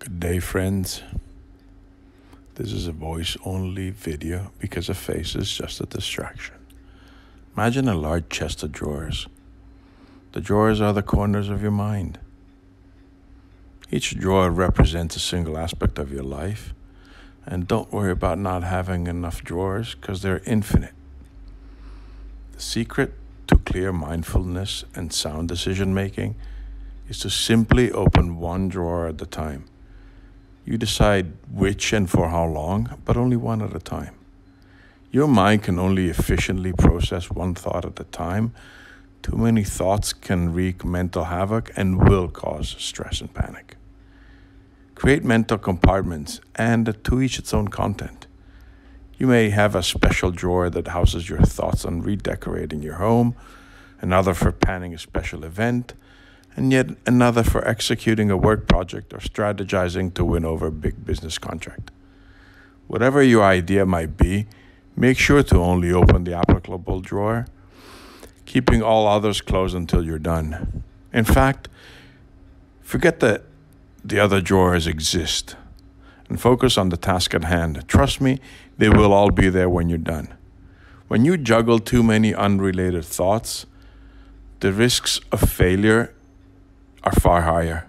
Good day, friends. This is a voice-only video because a face is just a distraction. Imagine a large chest of drawers. The drawers are the corners of your mind. Each drawer represents a single aspect of your life. And don't worry about not having enough drawers because they're infinite. The secret to clear mindfulness and sound decision-making is to simply open one drawer at a time. You decide which and for how long, but only one at a time. Your mind can only efficiently process one thought at a time. Too many thoughts can wreak mental havoc and will cause stress and panic. Create mental compartments, and to each its own content. You may have a special drawer that houses your thoughts on redecorating your home, another for planning a special event, and yet another for executing a work project or strategizing to win over a big business contract. Whatever your idea might be, make sure to only open the applicable drawer, keeping all others closed until you're done. In fact, forget that the other drawers exist and focus on the task at hand. Trust me, they will all be there when you're done. When you juggle too many unrelated thoughts, the risks of failure are far higher.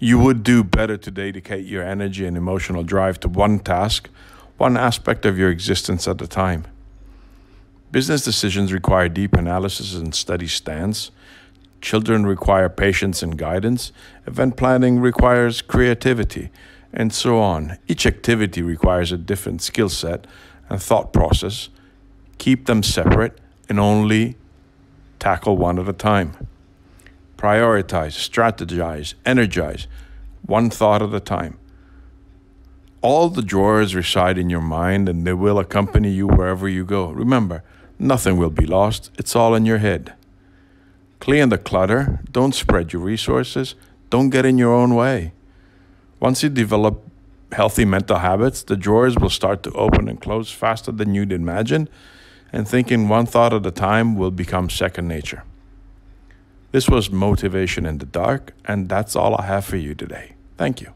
You would do better to dedicate your energy and emotional drive to one task, one aspect of your existence at a time. Business decisions require deep analysis and steady stance. Children require patience and guidance. Event planning requires creativity, and so on. Each activity requires a different skill set and thought process. Keep them separate and only tackle one at a time. Prioritize, strategize, energize, one thought at a time. All the drawers reside in your mind and they will accompany you wherever you go. Remember, nothing will be lost. It's all in your head. Clear the clutter. Don't spread your resources. Don't get in your own way. Once you develop healthy mental habits, the drawers will start to open and close faster than you'd imagine, and thinking one thought at a time will become second nature. This was Motivation in the Dark, and that's all I have for you today. Thank you.